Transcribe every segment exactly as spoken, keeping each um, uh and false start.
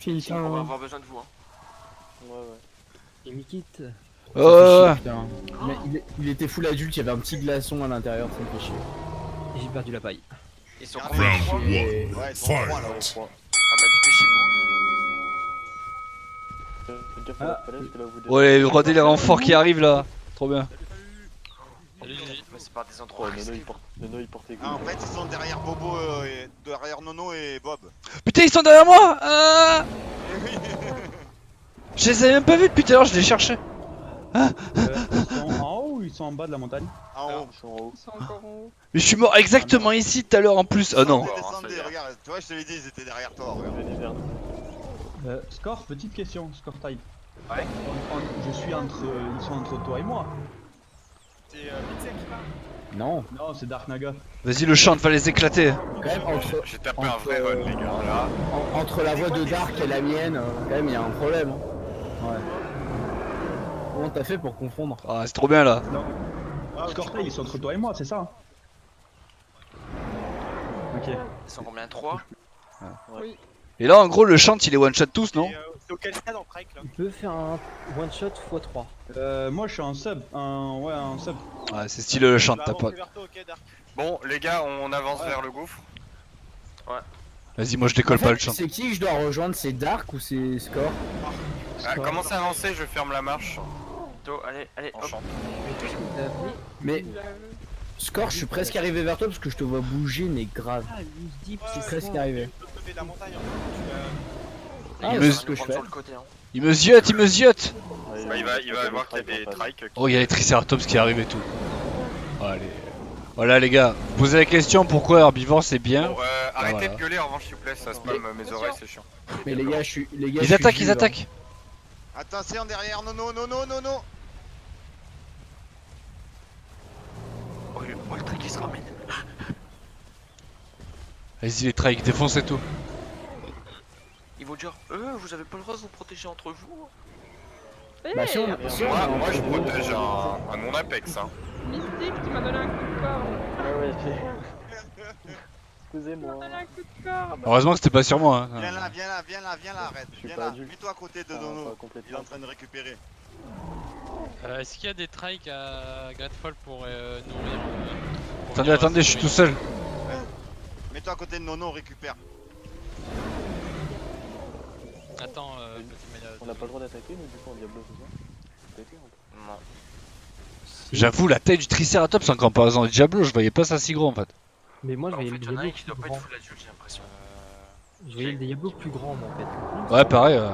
Putain, on va avoir besoin de vous, hein. Ouais, ouais. Il me quitte. Oh, putain. Il, il, il était full adulte, il y avait un petit glaçon à l'intérieur, ça me fait chier. Et j'ai perdu la paille. Ils sont combien? Ouais, ils sont trois là, trois. Ah bah dépêchez-vous. Ah. Ouais, regardez les renforts qui arrivent là. Trop bien. Salut, salut. Mais c'est par des endroits risqués. Nono il portait quoi? Ah, en fait ils sont derrière Bobo, euh, et derrière Nono et Bob. Putain, ils sont derrière moi. Ah, je les avais même pas vus depuis tout à l'heure, je les cherchais. Ah, euh, ils sont en haut ou ils sont en bas de la montagne? En haut, ils sont en haut. Ils sont encore en haut. Mais je suis mort exactement ah, ici tout à l'heure en plus. Ah non. Descendez, regarde, tu vois, je te l'ai dit, ils étaient derrière toi. Regarde. Euh, score, petite question, score time. Ouais. On, on, je suis entre, euh, ils sont entre toi et moi. C'est euh, Pixel qui parle? Non. Non, c'est Dark Naga. Vas-y, le chant va les éclater. Quand même, entre. J'ai tapé un vrai run, les gars. Là. En, entre la voix de Dark et la mienne, euh, quand même, il y a un problème. Hein. Ouais. Comment t'as fait pour confondre? Ah, c'est trop bien là. Non. Ah, Scorpion, ils sont entre toi et moi, c'est ça? Ok. Ils sont combien? Trois? Ah. Ouais. Oui. Et là, en gros, le chant il est one shot tous, non? C'est auquel stade en prec là? Tu peux faire un one shot fois trois. Euh, moi je suis un sub. Un... Ouais, un sub. Ouais, c'est stylé le chant, t'as pas. Bon, les gars, on avance ouais. vers le gouffre. Ouais. Vas-y, moi je décolle en fait, pas le chant. C'est qui que je dois rejoindre? C'est Dark ou c'est Score? Ah, commence à avancer, je ferme la marche. Allez, allez, hop. Mais Score, je suis presque arrivé vers toi parce que je te vois bouger, mais grave. Je suis presque arrivé. Il me il me ziote, il me ziote. Il va, il va voir qu'il y a des trikes. Oh, il y a les triceratops qui arrivent et tout. Allez. Voilà les gars, posez la question pourquoi herbivore c'est bien. Bon, euh, arrêtez voilà. de gueuler en revanche s'il vous plaît, ça spam mes Attention. oreilles, c'est chiant. Mais les gars, je suis. Les gars, ils attaquent, ils attaquent. Attention derrière, non, non, non, non, non, non. Oh, le, oh, le trike il se ramène. Vas-y, les trikes, défoncez tout. Ils vont dire, euh, vous avez pas le droit de vous protéger entre vous. Hey, bah, si on, si on, moi, moi je protège un, un mon apex. Hein. Mystique, tu m'as donné un coup de corps. Ouais, ouais, excusez-moi. Heureusement que c'était pas sur moi. Hein. Viens là, viens là, viens là, viens là, arrête. Viens là, mets-toi à côté de Dono. Ah, il est en train de récupérer. Euh, Est-ce qu'il y a des trikes à Great Fall pour euh, nourrir euh, pour Attendez, attendez, je suis tout seul. Ouais. Mets-toi à côté de Nono, récupère. Attends, euh, on n'a pas le droit d'attaquer, mais du coup on diablo, c'est ça? Non. J'avoue, la taille du Triceratops en comparaison du Diablo, je voyais pas ça si gros en fait. Mais moi je voyais le Diablo plus grand. Je voyais le Diablo plus grand en fait. Ouais, pareil. Euh...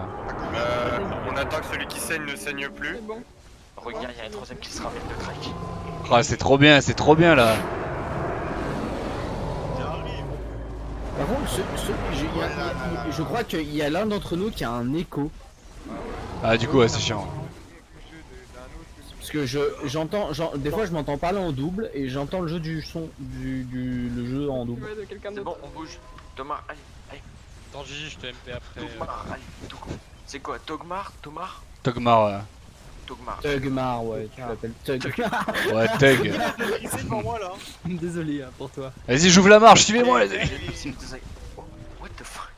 Euh, on attend que celui qui saigne ne saigne plus. Bon. Regarde, il y a un troisième qui se ramène de crack. Ah, c'est trop bien, c'est trop bien là. Par contre, ce, ce, je, y a, y a, y a, je crois qu'il y a l'un d'entre nous qui a un écho. Ah, du coup, ouais, c'est chiant. Parce que je j'entends, des fois je m'entends parler en double et j'entends le jeu du son, du, du le jeu en double. C'est bon, on bouge. Thogmar, allez, allez. Attends, Gigi, je te M P après. Thogmar, allez, c'est quoi, Thogmar, Thogmar Thogmar, ouais. Thogmar. Thogmar, ouais, tu l'appelles Thogmar. Ouais, Thug. C'est pour moi là. Désolé pour toi. Vas-y, j'ouvre la marche, suivez-moi les amis. What the fuck?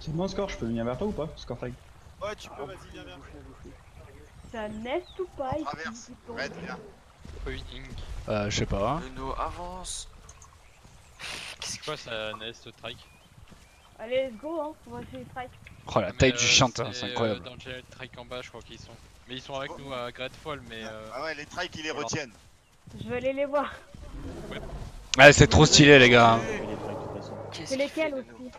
C'est bon, Score, je peux venir vers toi ou pas? Score tag. Ouais, tu peux, vas-y, viens, viens. Ça nest ou pas? On traverse, Red, viens. Euh, je sais pas. Hein. Nono, avance. Qu'est-ce que ça nest, trike? Allez, let's go, hein, on va essayer les trike. Oh, la mais taille euh, du chant, hein, c'est incroyable. Euh, dans le trike en bas, je crois qu'ils sont. Mais ils sont avec oh. nous à Great Fall, mais. Euh... Ah ouais, les trikes, ils les retiennent. Je vais aller les voir. Ouais, ouais c'est trop stylé, les gars. C'est lesquels aussi?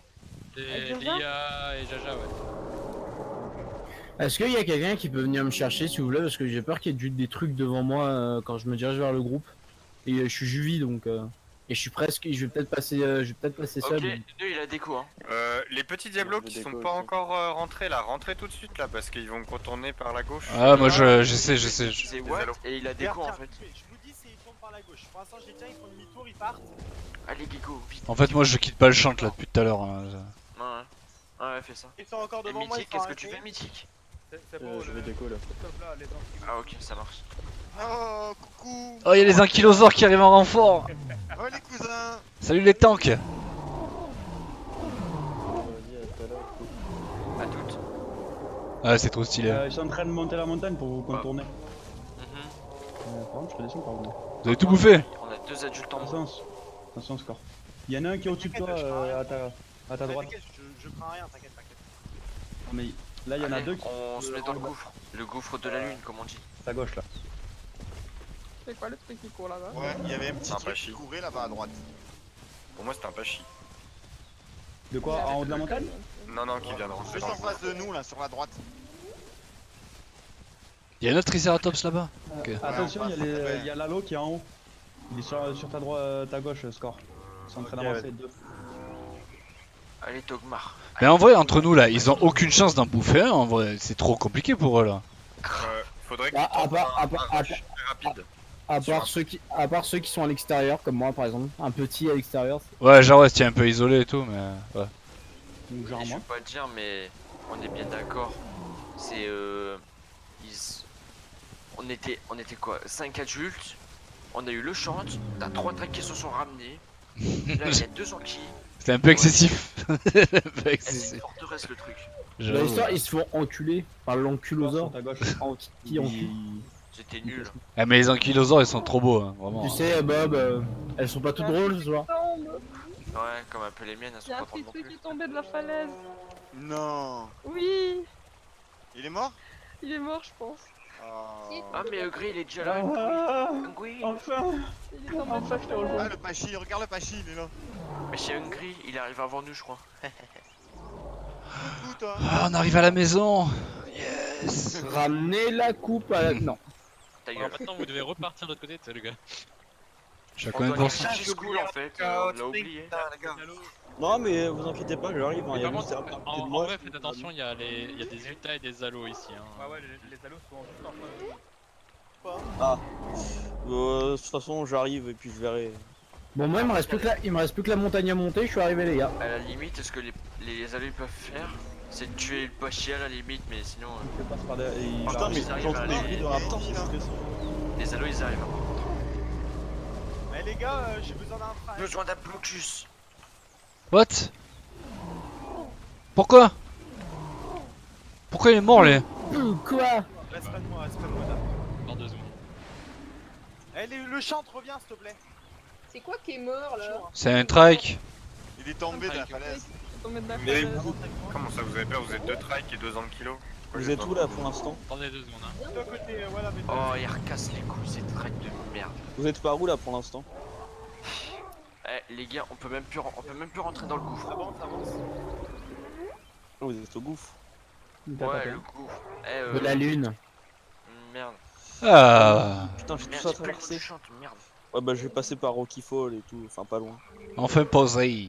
C'est Lia et Jaja, ouais. Est-ce qu'il y a quelqu'un qui peut venir me chercher s'il vous plaît? Parce que j'ai peur qu'il y ait des trucs devant moi euh, quand je me dirige vers le groupe. Et euh, je suis juvie donc. Euh, et je suis presque. Je vais peut-être passer, euh, je vais peut-être passer seul. Ok, mais... deux, il a des coups. Hein. Euh, les petits diablos qui sont pas encore euh, rentrés là, rentrez tout de suite là parce qu'ils vont contourner par la gauche. Ah, moi je, je sais, je sais. Je... C'est what? Et il a des coups en fait. Je vous dis, c'est ils tombent par la gauche. Pour l'instant, j'ai déjà, ils font demi-tour, ils partent. Allez, Gigo, vite. En fait, moi je quitte pas le chant là depuis tout à l'heure. Hein. Ouais, ouais, ouais, fais ça. Ils sont encore devant moi. Mythique, qu'est-ce que tu fais, Mythique? C'est bon, euh, je vais déco là. Ah, ok, ça marche. Oh, coucou! Oh, y'a les ankylosaures qui arrivent en renfort! Oh, les cousins! Salut les tanks! Ah, c'est trop stylé. Euh, je suis en train de monter la montagne pour vous contourner. Ah. Mm-hmm. euh, par contre, je fais des sons, par contre. Vous avez tout bouffé? On a deux adultes en sens. Attention, score. Il y en a un qui est au-dessus de toi, euh, à ta, à ta droite. Je, je prends rien, t'inquiète, t'inquiète. Non, mais là, il y en a deux qui. On se met dans le gouffre. Le gouffre de la lune, comme on dit. À gauche, là. C'est quoi le truc qui court là-bas? Ouais, il y avait un petit truc qui courait là-bas à droite. Pour moi, c'était un pachi. De quoi? En haut de la montagne? Non, non, qui vient de rentrer. Juste en face de nous, là, sur la droite. Il y a un autre triceratops là-bas. Euh, okay. Attention, il ouais, y a l'halo qui est en haut. Il est sur, sur ta droite, ta gauche, score. Ils sont en train d'avancer deux. Allez, Thogmar. Mais en vrai, entre nous là, ils ont aucune chance d'en bouffer un. En vrai, c'est trop compliqué pour eux là. Euh, faudrait que. Bah, à part, à part, à part, à part ceux qui, à part ceux qui sont à l'extérieur, comme moi par exemple, un petit à l'extérieur. Ouais, genre ouais, c'est un peu isolé et tout, mais ouais. Donc, genre, je peux pas dire, mais on est bien d'accord. C'est euh, ils... on était, on était quoi, cinq adultes. On a eu le chant, t'as trois tracks qui se sont ramenés. Là, il y a deux orquis. C'est un peu excessif. Ouais. C'est une forteresse le truc. Dans l'histoire, ils se font enculer par l'anculosaure. C'était nul. Ah, mais les ankylosaures, ils sont trop beaux, hein, vraiment. Tu sais, Bob, euh, elles sont pas toutes drôles, tu vois. Ouais, comme un peu les miennes, elles sont pas drôles. Il y a un petit truc qui est tombé de la falaise. Non. Oui. Il est mort? Il est mort, je pense. Oh. Ah mais le gris il est déjà là. Ah, oui. Enfin. Il est dans ma face. Ah le pachi, regarde le pachi, il est là. Mais c'est un gris, il arrive avant nous je crois. Ah, on arrive à la maison. Yes. Ramenez la coupe à la... Non. Alors, maintenant vous devez repartir de l'autre côté, c'est le gars. Chacun pour son school en fait, on l'a oublié. Non mais vous inquiétez pas, je l'arrive. En vrai, faites attention, il y a des ultas et des allos ici. Ouais ouais, les allos sont juste en face. Ah. De toute façon, j'arrive et puis je verrai. Bon moi, il me reste plus que la, il me reste plus que la montagne à monter. Je suis arrivé les gars. À la limite, est-ce que les les allos peuvent faire? C'est de tuer le pachier à la limite, mais sinon. Putain mais ils arrivent dans un temps. Les allos ils arrivent. Eh les gars, euh, j'ai besoin d'un frein. J'ai besoin d'un blocus. What? Pourquoi? Pourquoi il est mort les? Quoi? Laisse pas de moi, laisse pas de moi là. Dans deux secondes. Eh les, le chantre revient s'il te plaît. C'est quoi qui est mort là? C'est un trike. Il est tombé de la falaise. Mais vous... Comment ça vous avez peur? Vous êtes deux trikes et deux ankylos. Vous êtes où là pour l'instant? Attendez deux secondes. Hein. De côté, voilà, mais... Oh, il recasse les couilles, ces tracks de merde. Vous êtes par où là pour l'instant? Eh les gars, on peut même plus, on peut même plus rentrer dans le gouffre. Avance, avance. Oh, vous êtes au gouffre. Ouais, le gouffre. Eh, euh... De la lune. Merde. Ah. Putain, j'ai tout ça traversé. Ouais bah je vais passer par Rocky Fall et tout, enfin pas loin. Enfin posé.